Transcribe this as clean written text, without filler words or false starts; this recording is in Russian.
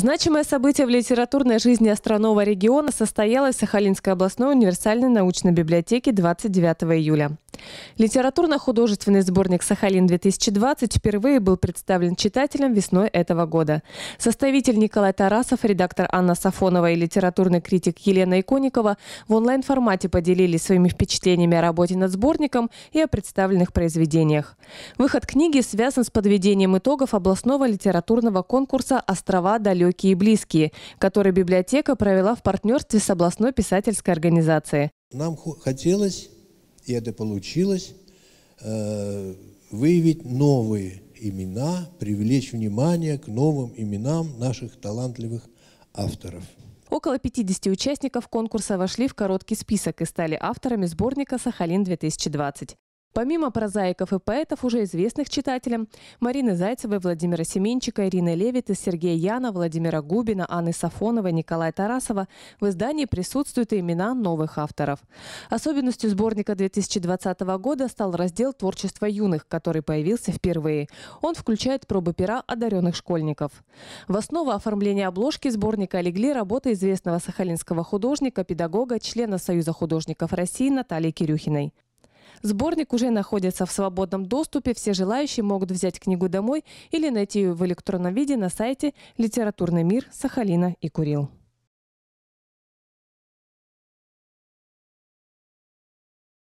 Значимое событие в литературной жизни островного региона состоялось в Сахалинской областной универсальной научной библиотеке 29 июля. Литературно-художественный сборник «Сахалин-2020» впервые был представлен читателям весной этого года. Составитель Николай Тарасов, редактор Анна Сафонова и литературный критик Елена Иконникова в онлайн-формате поделились своими впечатлениями о работе над сборником и о представленных произведениях. Выход книги связан с подведением итогов областного литературного конкурса «Острова далёкие и близкие», который библиотека провела в партнерстве с областной писательской организацией. Нам хотелось, и это получилось, выявить новые имена, привлечь внимание к новым именам наших талантливых авторов. Около 50 участников конкурса вошли в короткий список и стали авторами сборника «Сахалин-2020». Помимо прозаиков и поэтов, уже известных читателям, Марины Зайцевой, Владимира Семенчика, Ирины Левитес, Сергея Яна, Владимира Губина, Анны Сафоновой, Николая Тарасова в издании присутствуют и имена новых авторов. Особенностью сборника 2020 года стал раздел «Творчество юных», который появился впервые. Он включает пробы пера одаренных школьников. В основу оформления обложки сборника легли работы известного сахалинского художника, педагога, члена Союза художников России Натальи Кирюхиной. Сборник уже находится в свободном доступе. Все желающие могут взять книгу домой или найти ее в электронном виде на сайте «Литературный мир Сахалина и Курил».